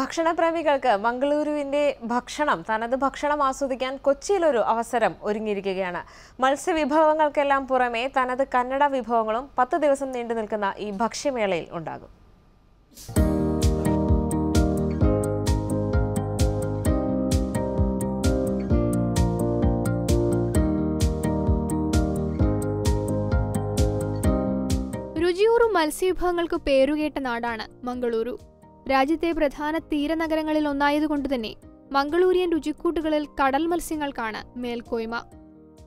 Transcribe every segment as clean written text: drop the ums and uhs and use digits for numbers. ഭക്ഷണ പ്രേമികൾക്ക് മംഗളൂരുവിന്റെ ഭക്ഷണം തനത് ഭക്ഷണം ആസ്വദിക്കാൻ കൊച്ചിയിൽ ഒരു അവസരം ഒരുങ്ങിയിരിക്കുകയാണ്. മത്സ്യവിഭവങ്ങൾക്കെല്ലാം പുറമേ തനത് കന്നഡ വിഭവങ്ങളും 10 ദിവസം നീണ്ടു നിൽക്കുന്ന ഈ ഭക്ഷ്യമേളയിൽ ഉണ്ടാകും. രുചിയൂറും മത്സ്യവിഭവങ്ങൾക്ക് പേരുകേട്ട നാടാണ് മംഗളൂരു. രാജ്യത്തെ പ്രധാന തീരനഗരങ്ങളിൽ ഒന്നായതുകൊണ്ട് തന്നെ മംഗളൂരിയൻ രുചിക്കൂട്ടുകളിൽ കടൽ മത്സ്യങ്ങൾക്കാണ് മേൽക്കോയ്മ.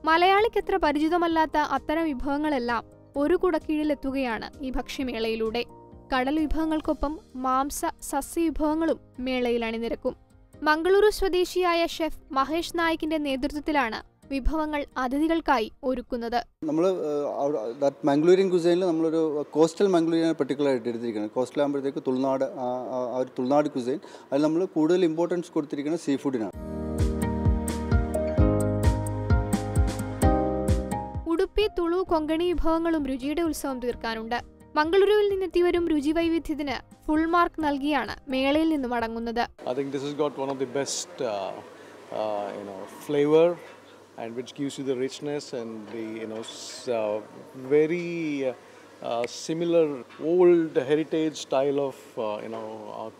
മലയാളിക്കത്ര പരിചിതമല്ലാത്ത അത്തരം വിഭവങ്ങളെല്ലാം ഒരു കുടക്കീഴിലെത്തുകയാണ് ഈ ഭക്ഷ്യമേളയിലൂടെ. കടൽ വിഭവങ്ങൾക്കൊപ്പം മാംസ സസ്യവിഭവങ്ങളും മേളയിൽ അണിനിരക്കും. മംഗളൂരു സ്വദേശിയായ ഷെഫ് മഹേഷ് നായിക്കിന്റെ നേതൃത്വത്തിലാണ് വിഭവങ്ങൾ അതിഥികൾക്കായി ഒരുക്കുന്നത്. നമ്മൾ മംഗളൂരിയൻ കുസൈനിൽ നമ്മളൊരു കോസ്റ്റൽ മംഗളൂരിയാണ് പർട്ടിക്കുലറായിട്ട് എടുത്തിരിക്കുന്നത്. കോസ്റ്റൽ ആകുമ്പോഴത്തേക്ക് തുൾനാട്, ആ ഒരു തുൾനാട് കുസൈൻ, അതിൽ നമ്മൾ കൂടുതൽ ഇമ്പോർട്ടൻസ് കൊടുത്തിരിക്കുന്നത് സീ ഫുഡിനാണ്. ഉടുപ്പി, തുളു, കൊങ്കണി വിഭവങ്ങളും രുചിയുടെ ഉത്സവം തീർക്കാനുണ്ട്. മംഗളൂരുവിൽ നിന്നെത്തിവരും രുചി വൈവിധ്യത്തിന് ഫുൾ മാർക്ക് നൽകിയാണ് മേളയിൽ നിന്ന് മടങ്ങുന്നത്. And which gives you the richness and the very similar old heritage style of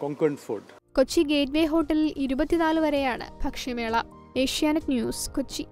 Konkan food. Kochi Gateway Hotel 24 വരെയാണ് ഭക്ഷ്യമേള. Asianet News, Kochi.